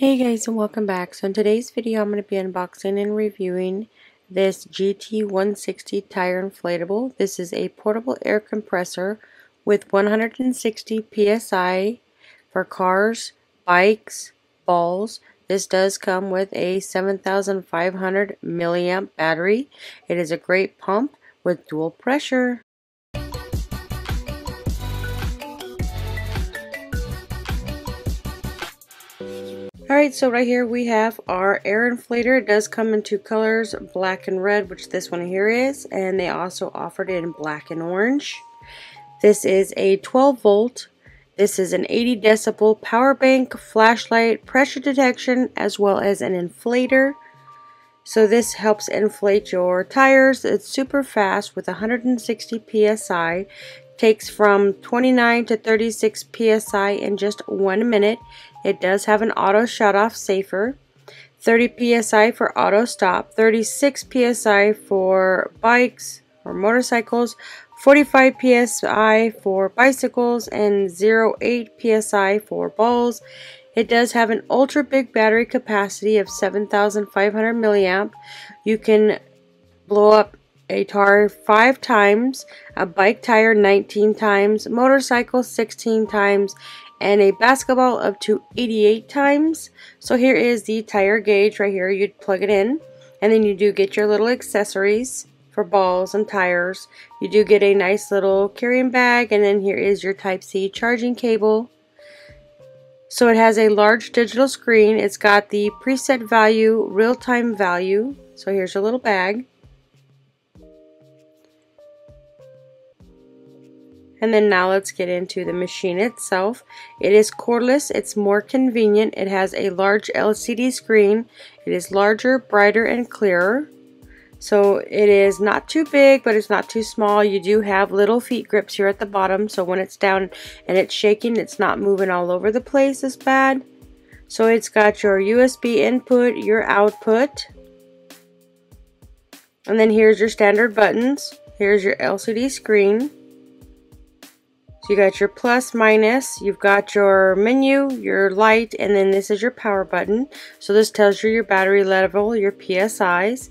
Hey guys, and welcome back. So in today's video I'm going to be unboxing and reviewing this GT160 tire inflatable. This is a portable air compressor with 160 PSI for cars, bikes, balls. This does come with a 7,500 milliamp battery. It is a great pump with dual pressure. Alright, so right here we have our air inflator. It does come in two colors, black and red, which this one here is, and they also offered it in black and orange. This is a 12 volt. This is an 80 decibel power bank, flashlight, pressure detection, as well as an inflator. So this helps inflate your tires. It's super fast with 160 PSI. Takes from 29 to 36 PSI in just 1 minute. It does have an auto shut-off safer, 30 PSI for auto stop, 36 PSI for bikes or motorcycles, 45 PSI for bicycles, and 0.8 PSI for balls. It does have an ultra big battery capacity of 7,500 milliamp. You can blow up a tire 5 times, a bike tire 19 times, motorcycle 16 times, and a basketball up to 88 times. So here is the tire gauge right here. You'd plug it in, and then you do get your little accessories for balls and tires. You do get a nice little carrying bag, and then here is your Type-C charging cable. So it has a large digital screen. It's got the preset value, real-time value. So here's your little bag. And then now let's get into the machine itself. It is cordless, it's more convenient, it has a large LCD screen, it is larger, brighter, and clearer. So it is not too big, but it's not too small. You do have little feet grips here at the bottom, so when it's down and it's shaking, it's not moving all over the place as bad. So it's got your USB input, your output. And then here's your standard buttons. Here's your LCD screen. You got your plus, minus, you've got your menu, your light, and then this is your power button. So this tells you your battery level, your PSIs,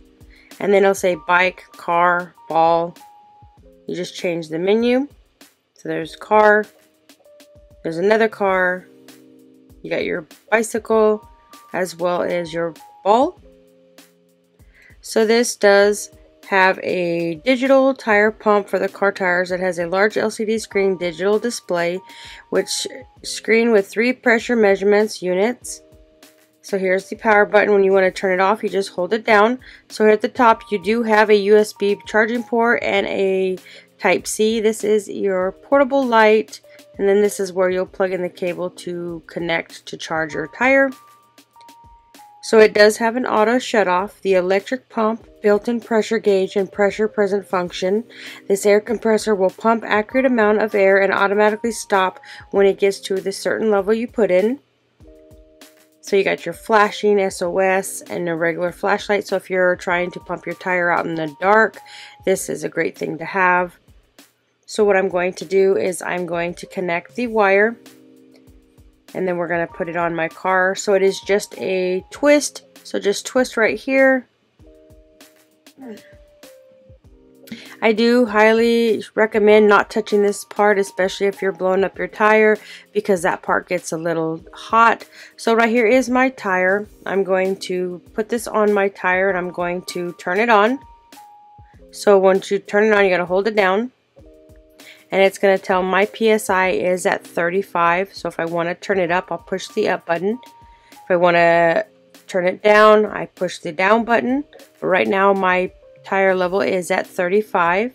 and then it'll say bike, car, ball. You just change the menu. So there's car, there's another car, you got your bicycle, as well as your ball. So this does have a digital tire pump for the car tires. It has a large LCD screen digital display, which screen with 3 pressure measurements units. So here's the power button. When you want to turn it off, you just hold it down. So here at the top, you do have a USB charging port and a Type-C. This is your portable light, and then this is where you'll plug in the cable to connect to charge your tire. So it does have an auto shutoff, the electric pump, built-in pressure gauge, and pressure present function. This air compressor will pump accurate amount of air and automatically stop when it gets to the certain level you put in. So you got your flashing, SOS, and a regular flashlight. So if you're trying to pump your tire out in the dark, this is a great thing to have. So what I'm going to do is I'm going to connect the wire, and then we're going to put it on my car. So it is just a twist, so just twist right here. I do highly recommend not touching this part, especially if you're blowing up your tire, because that part gets a little hot. So right here is my tire. I'm going to put this on my tire, and I'm going to turn it on. So once you turn it on, you got to hold it down. And it's going to tell my PSI is at 35. So if I want to turn it up, I'll push the up button. If I want to turn it down, I push the down button. But right now my tire level is at 35.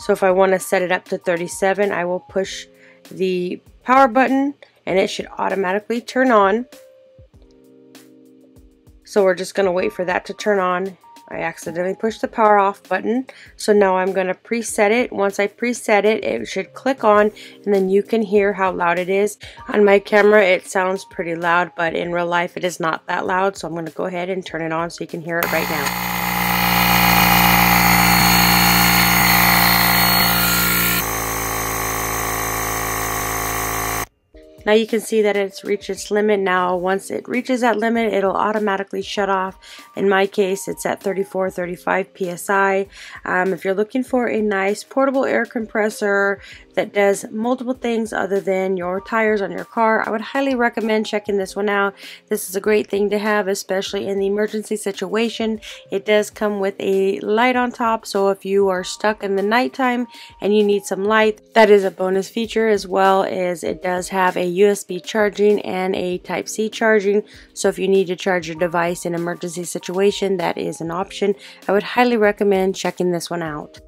So if I want to set it up to 37, I will push the power button, and it should automatically turn on. So we're just going to wait for that to turn on. I accidentally pushed the power off button, so now I'm going to preset it. Once I preset it, it should click on, and then you can hear how loud it is. On my camera, it sounds pretty loud, but in real life, it is not that loud, so I'm going to go ahead and turn it on so you can hear it right now. Now you can see that it's reached its limit. Now once it reaches that limit, it'll automatically shut off. In my case, it's at 34-35 psi. If you're looking for a nice portable air compressor that does multiple things other than your tires on your car, I would highly recommend checking this one out. This is a great thing to have, especially in the emergency situation. It does come with a light on top, so if you are stuck in the nighttime and you need some light, that is a bonus feature, as well as it does have a USB charging and a Type-C charging, so if you need to charge your device in an emergency situation, that is an option. I would highly recommend checking this one out.